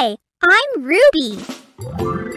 Hi, I'm Ruby.